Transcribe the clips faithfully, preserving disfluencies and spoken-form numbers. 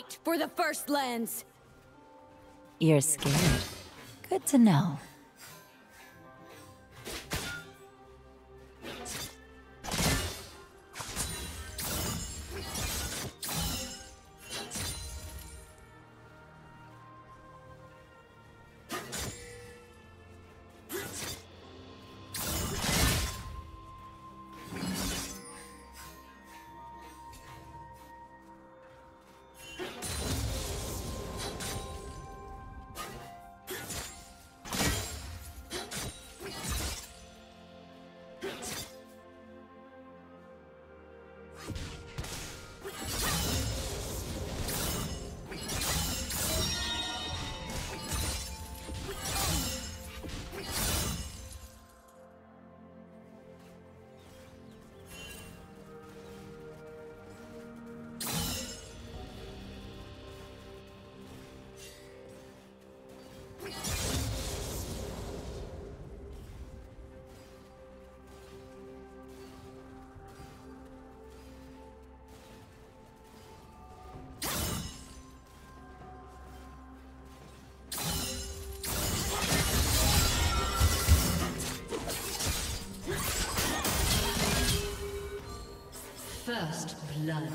Fight for the First Lands! You're scared. Good to know. First blood.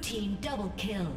Blue team double kill.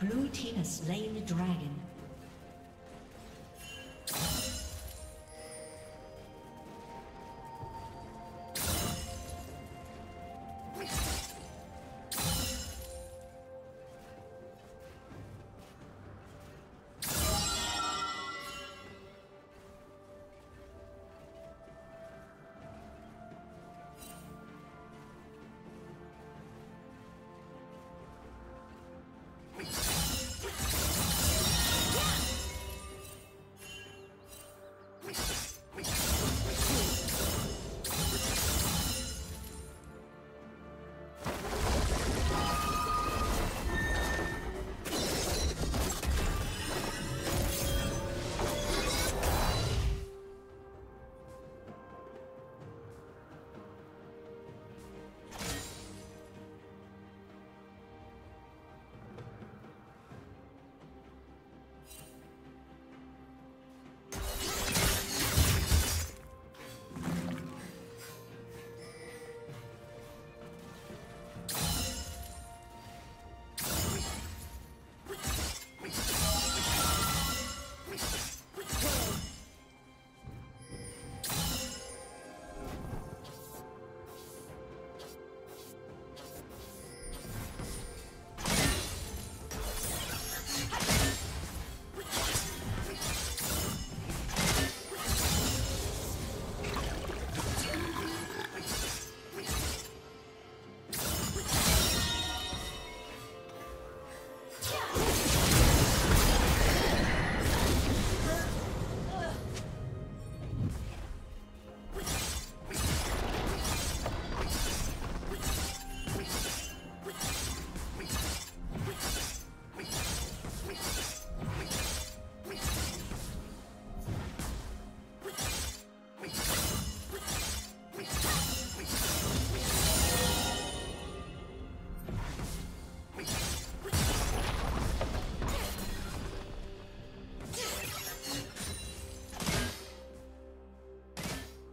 Blue team has slain the dragon.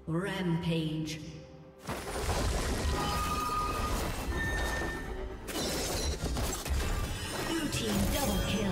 Rampage. Blue team double kill.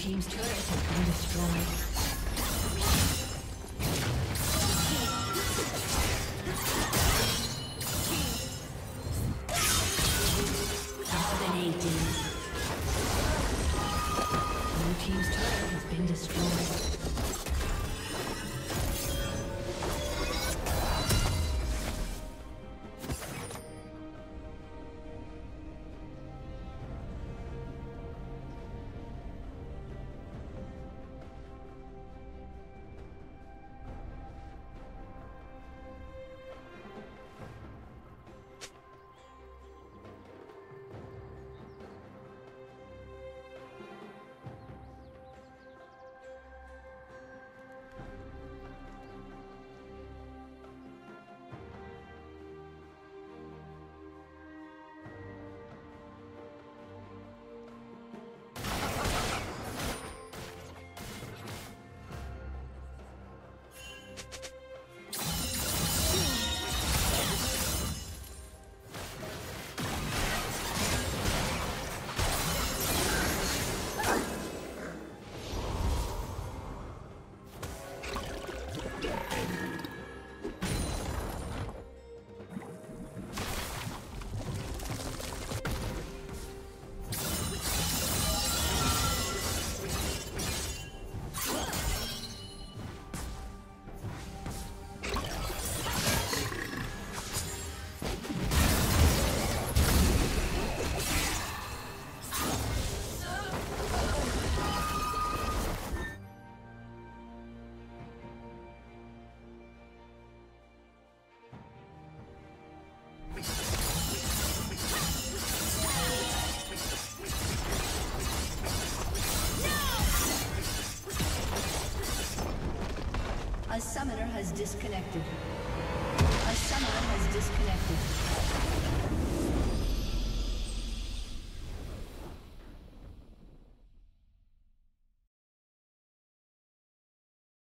Team's turret has been destroyed. A summoner has disconnected. A summoner has disconnected.